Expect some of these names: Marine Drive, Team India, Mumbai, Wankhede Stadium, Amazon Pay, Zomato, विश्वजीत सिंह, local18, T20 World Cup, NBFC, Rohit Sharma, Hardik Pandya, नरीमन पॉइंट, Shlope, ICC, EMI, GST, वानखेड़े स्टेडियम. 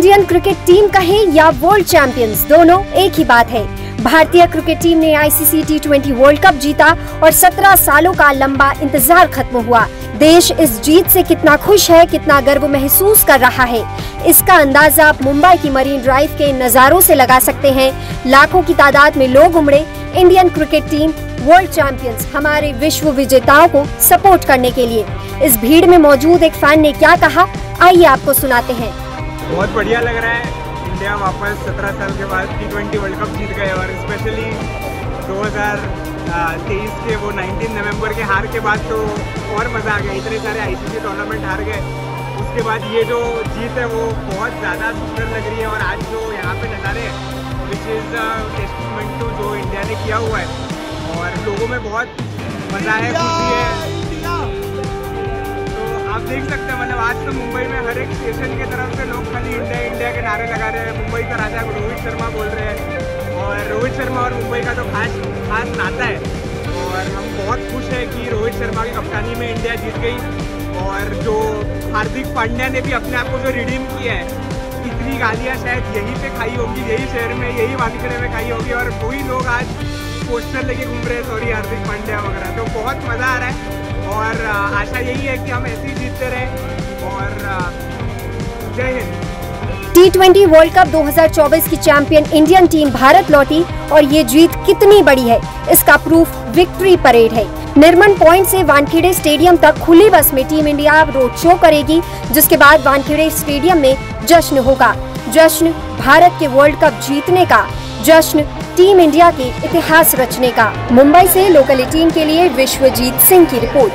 Indian cricket team कहें या world champions, दोनों एक ही बात है। भारतीय क्रिकेट टीम ने आईसीसी T20 वर्ल्ड कप जीता और 17 सालों का लंबा इंतजार खत्म हुआ। देश इस जीत से कितना खुश है, कितना गर्व महसूस कर रहा है, इसका अंदाजा आप मुंबई की मरीन ड्राइव के नज़ारों से लगा सकते हैं। लाखों की तादाद में लोग उमड़े। Indian cricket team world champions, हमारे विश्व विजेताओं को सपोर्ट करने के लिए। इस भीड़ में मौजूद एक फैन ने क्या कहा, आइए आपको सुनाते हैं। बहुत बढ़िया लग रहा है, इंडिया वापस 17 साल के बाद T20 वर्ल्ड कप जीत गए और स्पेशली 2023 के वो 19 नवंबर के हार के बाद तो और मज़ा आ गया। इतने सारे ICC टूर्नामेंट हार गए, उसके बाद ये जो जीत है वो बहुत ज़्यादा सुंदर लग रही है। और आज जो यहाँ पे नज़ारे हैं विच इज़ टेस्टमेंट टू जो इंडिया ने किया हुआ है, और लोगों में बहुत मज़ा है, खुशी है। आप देख सकते हैं, मतलब आज तो मुंबई में हर एक स्टेशन की तरफ से लोग खाली इंडिया इंडिया के नारे लगा रहे हैं। मुंबई का राजा रोहित शर्मा बोल रहे हैं, और रोहित शर्मा और मुंबई का तो खास नाता है। और हम बहुत खुश हैं कि रोहित शर्मा की कप्तानी में इंडिया जीत गई। और जो हार्दिक पांड्या ने भी अपने आप को जो रिडीम किया है, इतनी गालियाँ शायद यहीं पर खाई होगी, यही शहर में, यही वानखेड़े में खाई होगी, और वही लोग आज पोस्टर लेके घूम रहे हैं सॉरी हार्दिक पांड्या वगैरह। तो बहुत मज़ा आ रहा है और आशा यही है कि हम ऐसे ही जीतते रहें। और जय हिंद। T20 वर्ल्ड कप 2024 की चैंपियन इंडियन टीम भारत लौटी और ये जीत कितनी बड़ी है इसका प्रूफ विक्ट्री परेड है। नरीमन पॉइंट से वानखेड़े स्टेडियम तक खुली बस में टीम इंडिया रोड शो करेगी, जिसके बाद वानखेड़े स्टेडियम में जश्न होगा। जश्न भारत के वर्ल्ड कप जीतने का, जश्न टीम इंडिया के इतिहास रचने का। मुंबई से लोकल 18 के लिए विश्वजीत सिंह की रिपोर्ट।